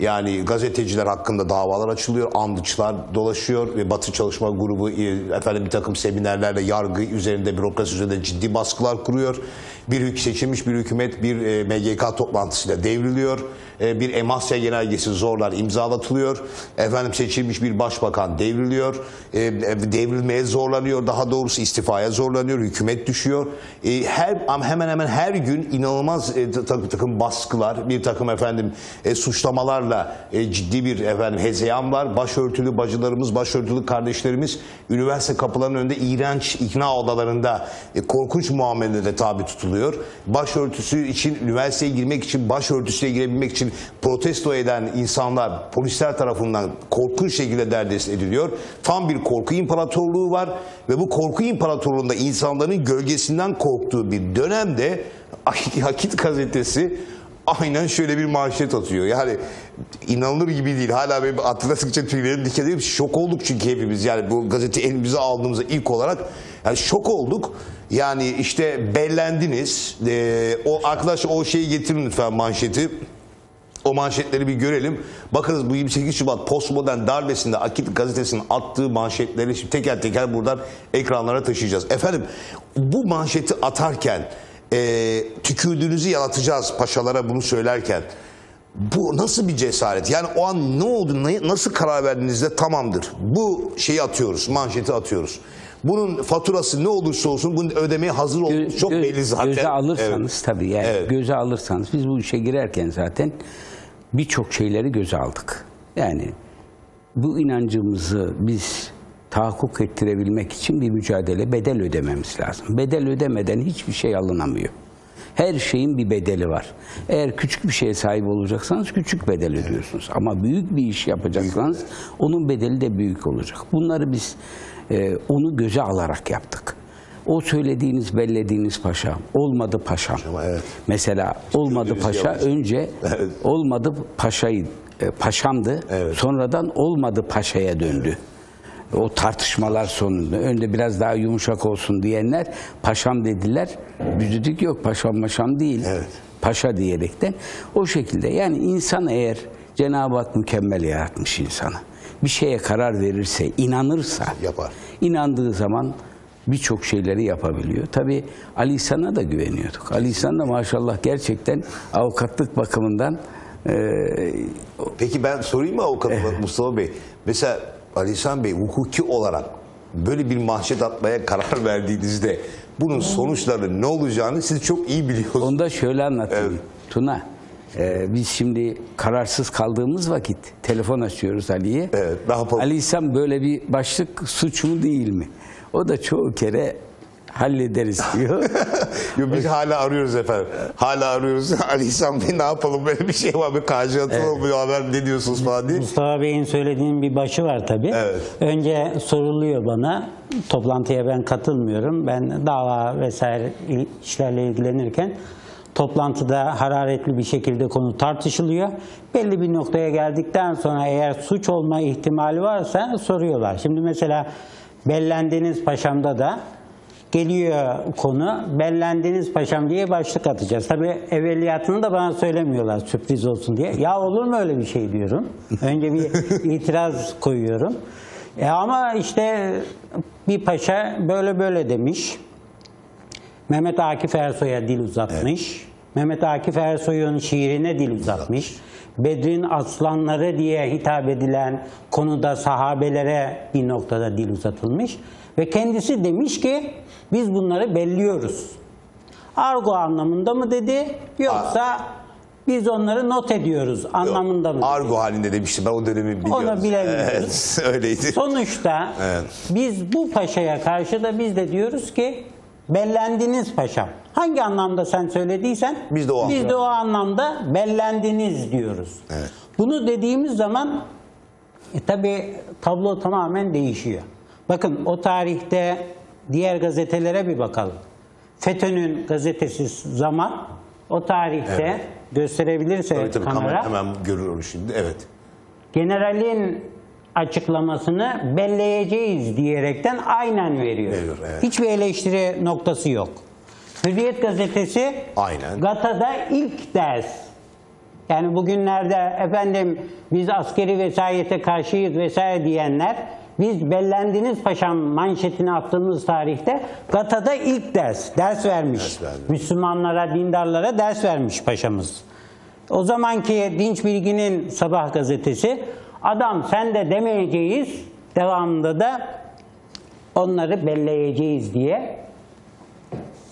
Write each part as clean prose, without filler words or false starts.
Yani gazeteciler hakkında davalar açılıyor, andıçlar dolaşıyor ve Batı Çalışma Grubu efendim bir takım seminerlerle yargı üzerinde, bürokrasi üzerinde ciddi baskılar kuruyor. Bir seçilmiş bir hükümet bir MGK toplantısıyla devriliyor. Bir Emasya Genelgesi zorlar imzalatılıyor. Efendim seçilmiş bir başbakan devriliyor. Devrilmeye zorlanıyor. Daha doğrusu istifaya zorlanıyor. Hükümet düşüyor. Hemen hemen her gün inanılmaz takım baskılar, bir takım efendim suçlamalarla ciddi bir efendim hezeyan var. Başörtülü bacılarımız, başörtülü kardeşlerimiz üniversite kapılarının önünde iğrenç ikna odalarında korkunç muamelelere tabi tutuluyor. Başörtüsü için, üniversiteye girmek için, başörtüsüyle girebilmek için protesto eden insanlar polisler tarafından korkunç şekilde derdest ediliyor. Tam bir korku imparatorluğu var ve bu korku imparatorluğunda insanların gölgesinden korktuğu bir dönemde Akit gazetesi aynen şöyle bir manşet atıyor. Yani inanılır gibi değil. Hala benim atladıkça tüylerim diken edip şok olduk çünkü hepimiz. Yani bu gazete elimize aldığımızda ilk olarak yani şok olduk. Yani işte bellendiniz. O arkadaş o şeyi getirin lütfen manşeti. O manşetleri bir görelim. Bakınız bu 28 Şubat postmodern darbesinde Akit gazetesinin attığı manşetleri şimdi teker teker buradan ekranlara taşıyacağız. Efendim bu manşeti atarken tükürdüğünüzü yalatacağız paşalara bunu söylerken. Bu nasıl bir cesaret? Yani o an ne oldu, nasıl karar verdiğinizde tamamdır. Bu şeyi atıyoruz, manşeti atıyoruz. Bunun faturası ne olursa olsun bunu ödemeye hazır olun. Çok belli zaten. Göze alırsanız evet. Tabii yani evet. Göze alırsanız biz bu işe girerken zaten birçok şeyleri göze aldık. Yani bu inancımızı biz tahakkuk ettirebilmek için bir mücadele bedel ödememiz lazım. Bedel ödemeden hiçbir şey alınamıyor. Her şeyin bir bedeli var. Eğer küçük bir şeye sahip olacaksanız küçük bedel ödüyorsunuz. Evet. Ama büyük bir iş yapacaksanız büyük. Onun bedeli de büyük olacak. Bunları biz onu göze alarak yaptık. O söylediğiniz, bellediğiniz paşam, olmadı paşam. Evet. Mesela olmadı paşa önce evet. Olmadı paşayı, paşamdı. Evet. Sonradan olmadı paşaya döndü. Evet. O tartışmalar sonunda önde biraz daha yumuşak olsun diyenler paşam dediler. Biz dedik yok paşam maşam değil. Evet. Paşa diyerekten o şekilde yani insan eğer Cenab-ı Hak mükemmel yaratmış insanı. Bir şeye karar verirse, inanırsa, yapar. İnandığı zaman birçok şeyleri yapabiliyor. Tabii Ali İhsan'a da güveniyorduk. Ali İhsan da maşallah gerçekten avukatlık bakımından peki ben sorayım mı avukatlık Mustafa Bey? Mesela Ali İhsan Bey hukuki olarak böyle bir manşet atmaya karar verdiğinizde bunun sonuçlarının ne olacağını siz çok iyi biliyorsunuz. Onu da şöyle anlatayım evet. Tuna. Biz şimdi kararsız kaldığımız vakit telefon açıyoruz Ali'ye. Evet, Ali İhsan böyle bir başlık suç mu değil mi? O da çoğu kere hallederiz diyor. Yo, biz hala arıyoruz efendim. Hala arıyoruz. Ali İhsan Bey ne yapalım böyle bir şey var mı? Karşı atalım evet. Haber ne diyorsunuz falan diye. Mustafa Bey'in söylediğinin bir başı var tabii. Evet. Önce soruluyor bana. Toplantıya ben katılmıyorum. Ben dava vesaire işlerle ilgilenirken toplantıda hararetli bir şekilde konu tartışılıyor. Belli bir noktaya geldikten sonra eğer suç olma ihtimali varsa soruyorlar. Şimdi mesela bellendiniz paşamda da geliyor konu. Bellendiniz paşam diye başlık atacağız. Tabii evveliyatını da bana söylemiyorlar sürpriz olsun diye. Ya olur mu öyle bir şey diyorum. Önce bir itiraz koyuyorum. Ama işte bir paşa böyle böyle demiş. Mehmet Akif Ersoy'a dil uzatmış. Evet. Mehmet Akif Ersoy'un şiirine dil uzatmış. Bedrin Aslanları diye hitap edilen konuda sahabelere bir noktada dil uzatılmış. Ve kendisi demiş ki biz bunları belliyoruz. Argo anlamında mı dedi yoksa biz onları not ediyoruz anlamında mı dedi? Argo halinde demiştim ben o dönemi biliyorum. Onu bilemiyoruz. Evet, öyleydi. Sonuçta evet. Biz bu paşaya karşı da biz de diyoruz ki bellendiniz paşam. Hangi anlamda sen söylediysen biz de o anlamda bellendiniz diyoruz. Evet. Bunu dediğimiz zaman tabii tablo tamamen değişiyor. Bakın o tarihte diğer gazetelere bir bakalım. FETÖ'nün gazetesi Zaman o tarihte evet. Gösterebilirse tabii, kamera hemen görür şimdi. Evet. Generalin açıklamasını belleyeceğiz diyerekten aynen veriyor. Evet. Hiçbir eleştiri noktası yok. Hürriyet gazetesi aynen. GATA'da ilk ders Yani bugünlerde efendim biz askeri vesayete karşıyız vesaire diyenler, biz bellendiniz paşam manşetini attığımız tarihte GATA'da ilk ders vermiş. Müslümanlara, dindarlara ders vermiş paşamız. O zamanki Dinç Bilgi'nin Sabah gazetesi, adam sen de demeyeceğiz, devamında da onları belleyeceğiz diye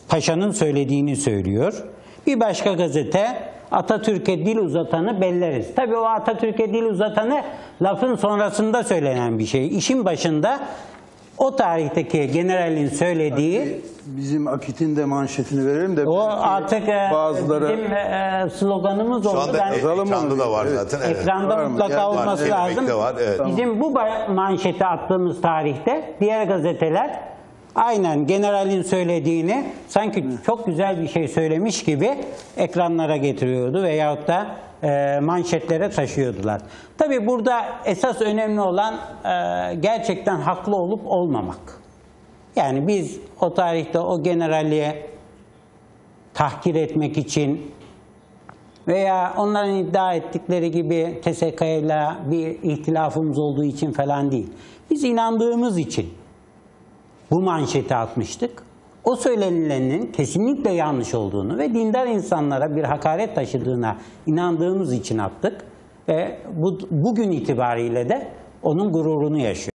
paşanın söylediğini söylüyor. Bir başka gazete, Atatürk'e dil uzatanı belleriz. Tabii o Atatürk'e dil uzatanı lafın sonrasında söylenen bir şey. İşin başında o tarihteki generalin söylediği... Bizim Akit'in de manşetini verelim de... O artık bazıları... bizim sloganımız oldu. Şu anda ekranda da var zaten. Evet. Ekranda var mutlaka yani olması lazım. Var, evet. Bizim bu manşeti attığımız tarihte diğer gazeteler aynen generalin söylediğini sanki çok güzel bir şey söylemiş gibi ekranlara getiriyordu veyahut da manşetlere taşıyordular. Tabii burada esas önemli olan gerçekten haklı olup olmamak. Yani biz o tarihte o generali tahkir etmek için veya onların iddia ettikleri gibi TSK'yla bir ihtilafımız olduğu için falan değil. Biz inandığımız için bu manşeti atmıştık. O söylenilenin kesinlikle yanlış olduğunu ve dindar insanlara bir hakaret taşıdığına inandığımız için attık. Ve bugün itibariyle de onun gururunu yaşıyoruz.